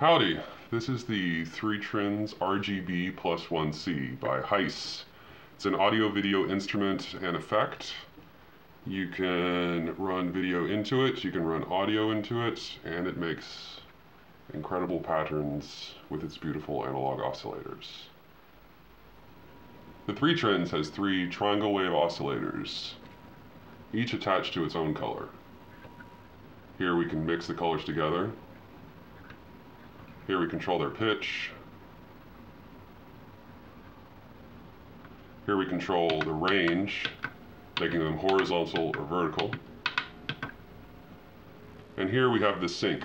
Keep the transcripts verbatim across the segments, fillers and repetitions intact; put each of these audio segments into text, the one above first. Howdy, this is the three Trins R G B plus one C by Gieskes. It's an audio video instrument and effect. You can run video into it, you can run audio into it, and it makes incredible patterns with its beautiful analog oscillators. The three Trins has three triangle wave oscillators, each attached to its own color. Here we can mix the colors together. Here we control their pitch. Here we control the range, making them horizontal or vertical. And here we have the sync,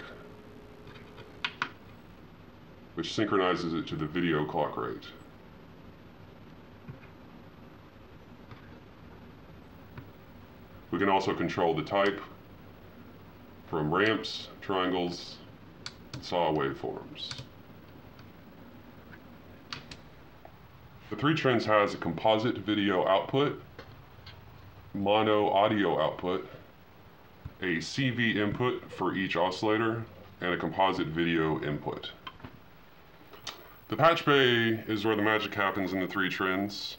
which synchronizes it to the video clock rate. We can also control the type from ramps, triangles, and saw waveforms. The three Trins has a composite video output, mono audio output, a C V input for each oscillator, and a composite video input. The patch bay is where the magic happens in the three Trins.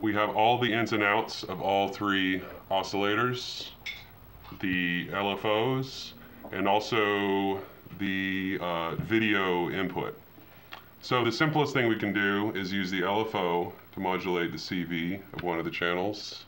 We have all the ins and outs of all three oscillators, the L F Os, and also the uh, video input. So the simplest thing we can do is use the L F O to modulate the C V of one of the channels.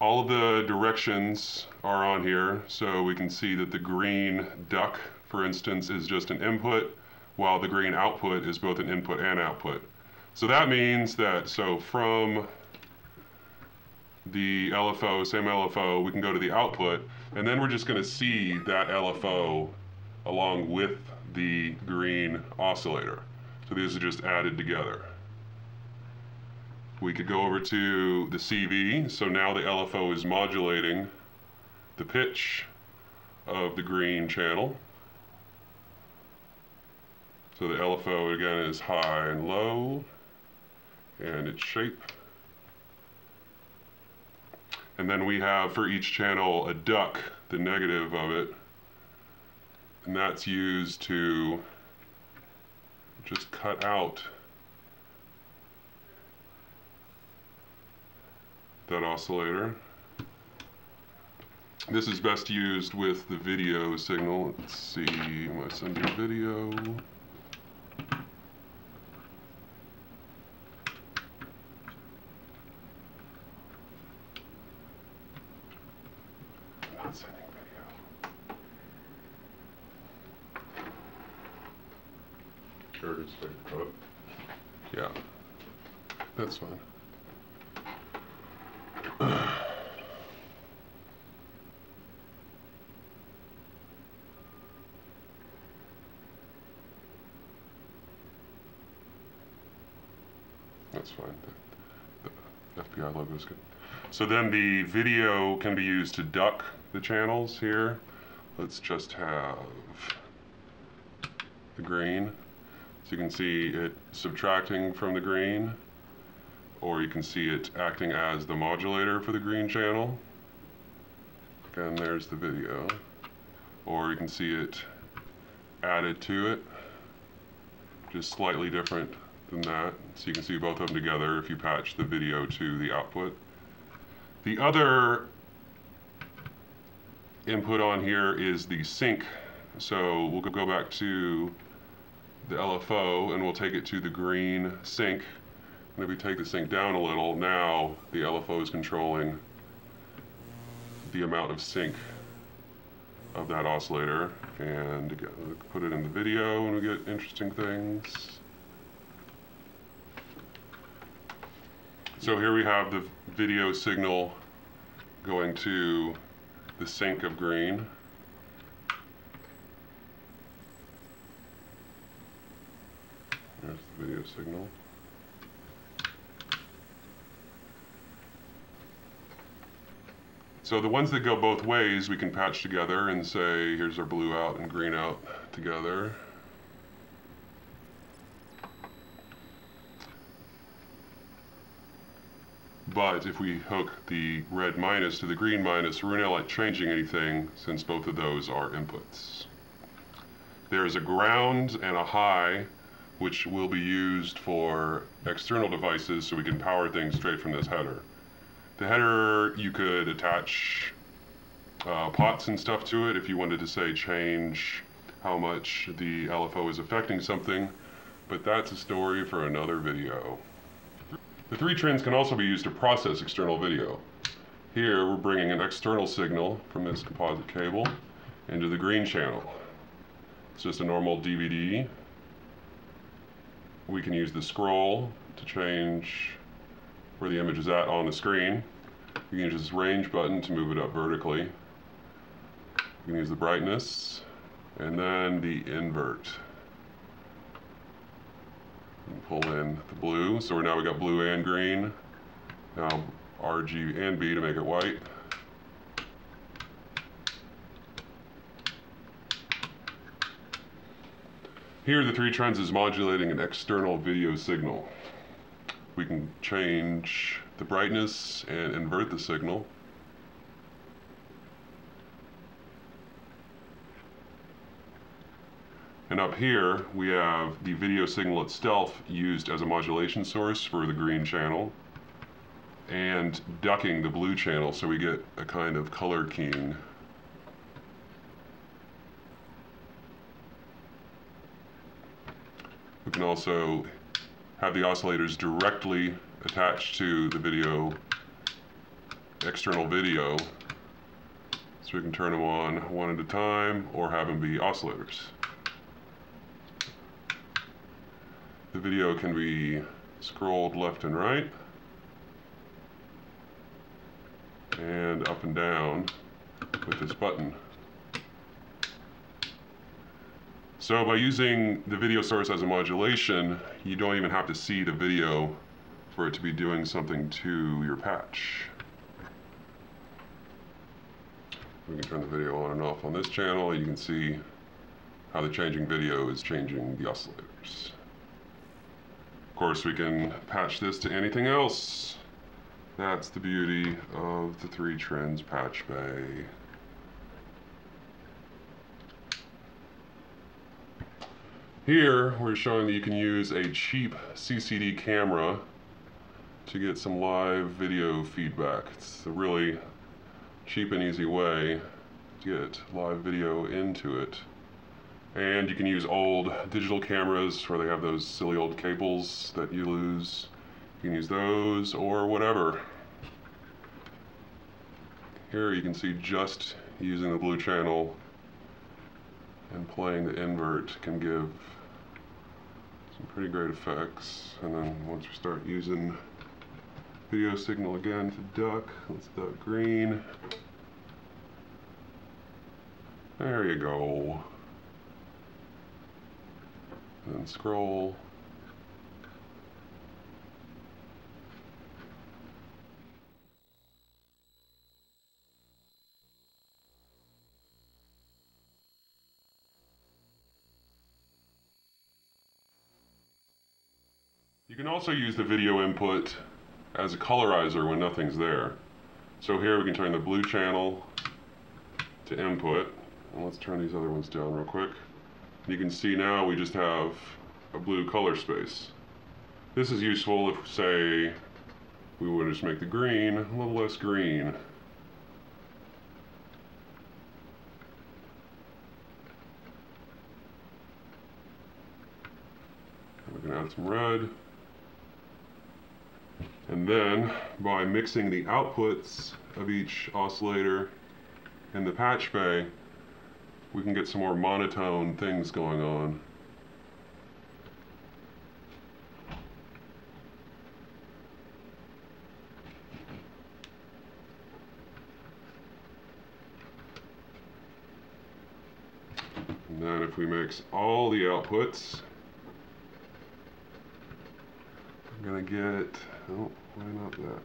All of the directions are on here, so we can see that the green duck, for instance, is just an input, while the green output is both an input and output. So that means that, so from the L F O, same L F O, we can go to the output, and then we're just going to see that L F O along with the green oscillator. So these are just added together. We could go over to the C V, so now the L F O is modulating the pitch of the green channel. So the L F O again is high and low, and its shape. And then we have for each channel a duck, the negative of it, and that's used to just cut out that oscillator. This is best used with the video signal. Let's see, my sender video. I'm not sending video. Sure, it's like, oh. Yeah, that's fine. That's fine, the, the F B I logo is good. So then the video can be used to duck the channels here. Let's just have the green. So you can see it subtracting from the green, or you can see it acting as the modulator for the green channel. And there's the video. Or you can see it added to it, just slightly different than that. So you can see both of them together if you patch the video to the output. The other input on here is the sync. So we'll go back to the L F O and we'll take it to the green sync. And if we take the sync down a little, now the L F O is controlling the amount of sync of that oscillator. And again, put it in the video and we get interesting things. So here we have the video signal going to the sync of green. There's the video signal. So the ones that go both ways we can patch together and say, here's our blue out and green out together. divides, if we hook the red minus to the green minus, we're not like changing anything since both of those are inputs. There is a ground and a high, which will be used for external devices so we can power things straight from this header. The header, you could attach uh, pots and stuff to it if you wanted to, say, change how much the L F O is affecting something, but that's a story for another video. The three trins can also be used to process external video. Here we're bringing an external signal from this composite cable into the green channel. It's just a normal D V D. We can use the scroll to change where the image is at on the screen. We can use this range button to move it up vertically. We can use the brightness and then the invert. And pull in the blue, so now we got blue and green. Now R G and B to make it white. Here the three trins is modulating an external video signal. We can change the brightness and invert the signal. And up here we have the video signal itself used as a modulation source for the green channel and ducking the blue channel, so we get a kind of color keying. We can also have the oscillators directly attached to the video, external video, so we can turn them on one at a time or have them be oscillators. The video can be scrolled left and right and up and down with this button. So by using the video source as a modulation, you don't even have to see the video for it to be doing something to your patch. We can turn the video on and off on this channel. You can see how the changing video is changing the oscillators. Of course, we can patch this to anything else. That's the beauty of the three trins Patch Bay. Here, we're showing that you can use a cheap C C D camera to get some live video feedback. It's a really cheap and easy way to get live video into it. And you can use old digital cameras where they have those silly old cables that you lose. You can use those or whatever. Here you can see just using the blue channel and playing the invert can give some pretty great effects. And then once we start using video signal again to duck, let's duck green. There you go. And then scroll. You can also use the video input as a colorizer when nothing's there. So here we can turn the blue channel to input, and let's turn these other ones down real quick. You can see now we just have a blue color space. This is useful if, say, we would just make the green a little less green. We can add some red. And then, by mixing the outputs of each oscillator in the patch bay, we can get some more monotone things going on. And then if we mix all the outputs, I'm gonna get, oh, why not that?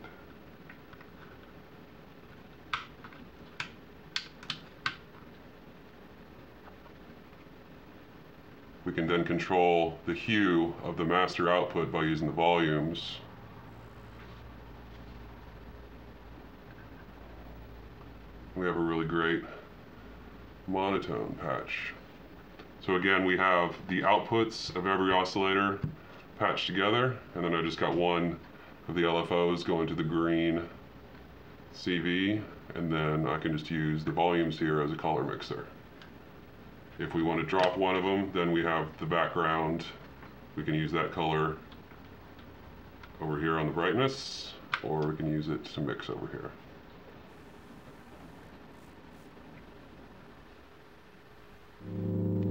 We can then control the hue of the master output by using the volumes. we have a really great monotone patch. So again, we have the outputs of every oscillator patched together, and then I just got one of the L F Os going to the green C V, and then I can just use the volumes here as a color mixer. If we want to drop one of them, then we have the background. We can use that color over here on the brightness, or we can use it to mix over here.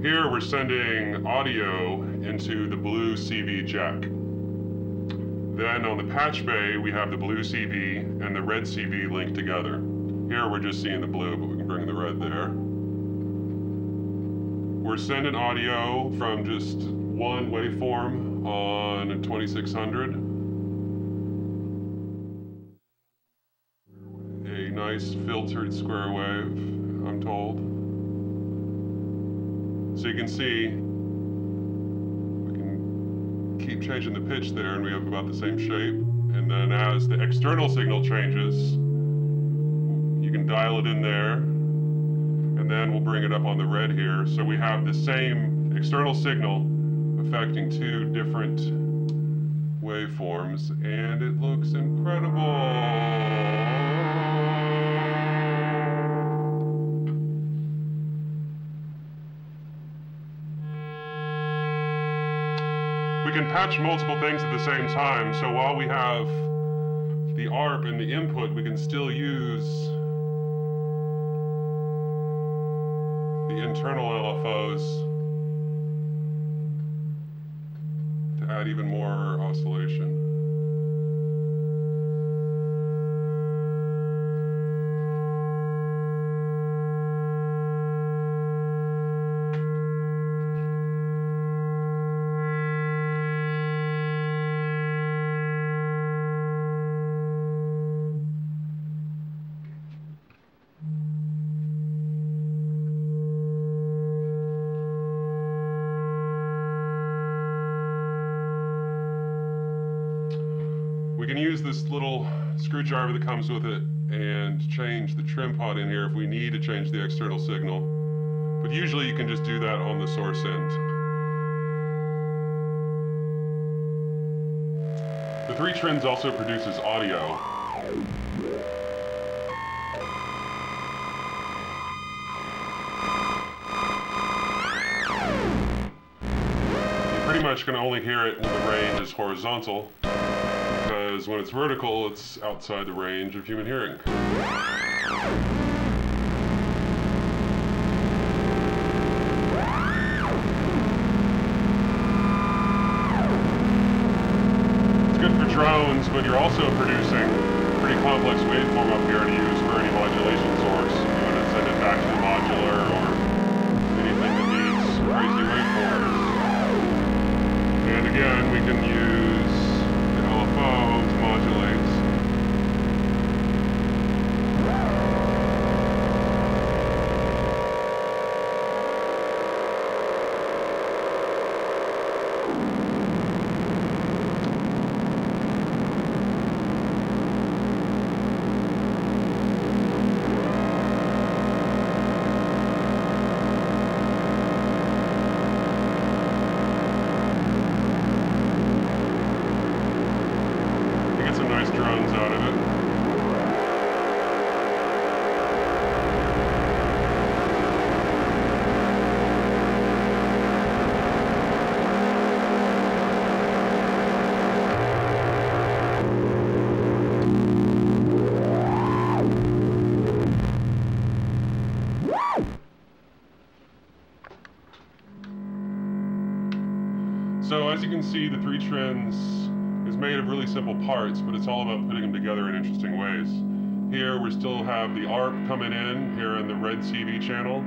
Here we're sending audio into the blue C V jack. Then on the patch bay, we have the blue C V and the red C V linked together. Here we're just seeing the blue, but we can bring the red there. We're sending audio from just one waveform on twenty-six hundred. A nice filtered square wave, I'm told. So you can see keep changing the pitch there, and we have about the same shape. And then as the external signal changes, you can dial it in there, and then we'll bring it up on the red here. So we have the same external signal affecting two different waveforms, and it looks incredible. We can patch multiple things at the same time, so while we have the A R P and the input, we can still use the internal L F Os to add even more oscillation. We can use this little screwdriver that comes with it and change the trim pot in here if we need to change the external signal. But usually you can just do that on the source end. The three Trins also produces audio. You pretty much can only hear it when the range is horizontal. Because when it's vertical, it's outside the range of human hearing. It's good for drones, but you're also producing a pretty complex waveform up here to use for any modulation source. If you want to send it back to the modular or anything that needs crazy waveforms. And again, we can use drones out of it. So as you can see, the three Trins is made of really simple parts, but it's all about putting them together in interesting ways. Here we still have the A R P coming in here in the red C V channel.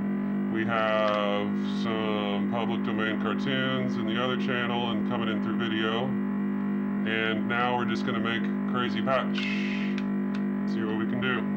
We have some public domain cartoons in the other channel and coming in through video. And now we're just going to make a crazy patch. See what we can do.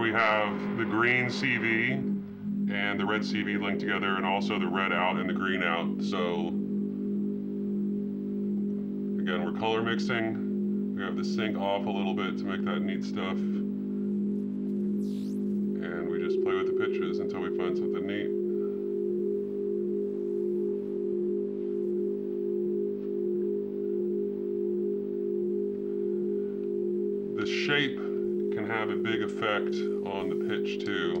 we have the green C V and the red C V linked together, and also the red out and the green out. So again, we're color mixing. We have the sync off a little bit to make that neat stuff. And we just play with the pitches until we find something neat. The shape can have a big effect on the pitch too.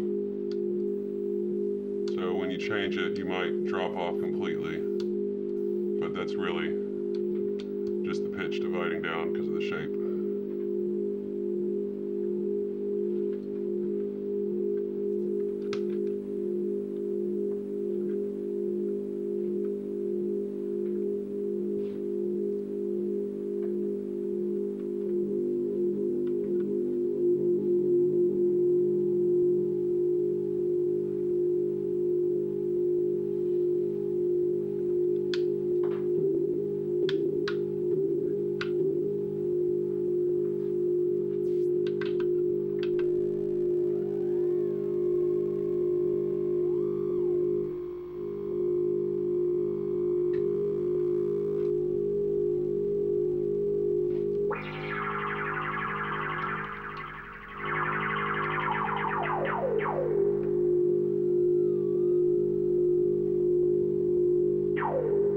So when you change it, you might drop off completely. But that's really just the pitch dividing down because of the shape. You